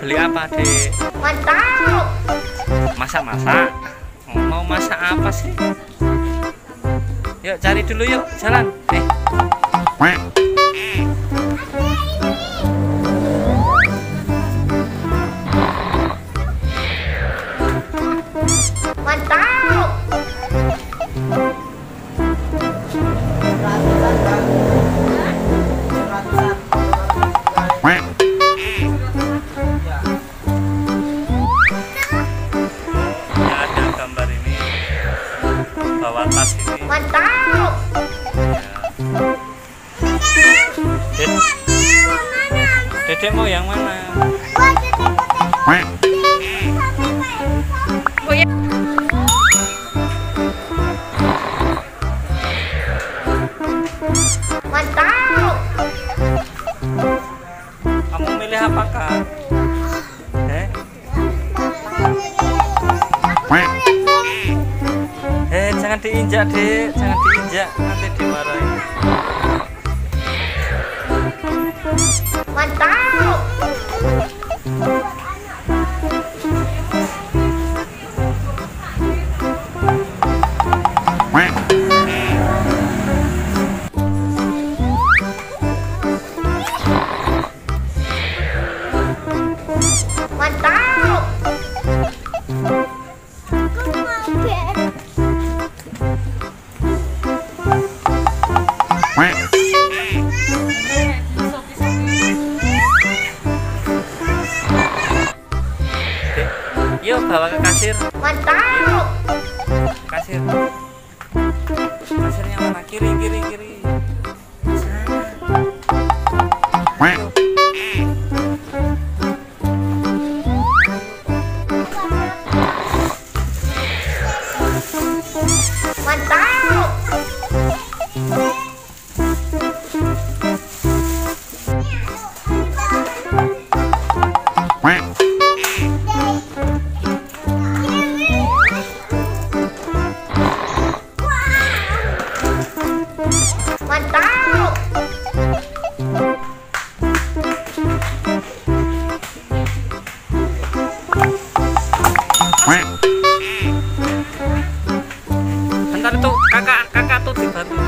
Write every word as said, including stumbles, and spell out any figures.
Beli apa, Dek? Mantap. Masak-masak. Mau masak apa sih? Yuk cari dulu yuk, jalan. Eh. Dede mau yang mana? Mantap. Kamu milih apa, Kak? Eh? Eh, jangan diinjak, Dek. Jangan diinjak, nanti dimarahin. Mantap. Mantap. Aku mau bed. Yuk bawa ke kasir. Mantap. Kasir. Kasirnya mana? Kiri, kiri, kiri. Bentar tuh kakak, kakak tuh di batu.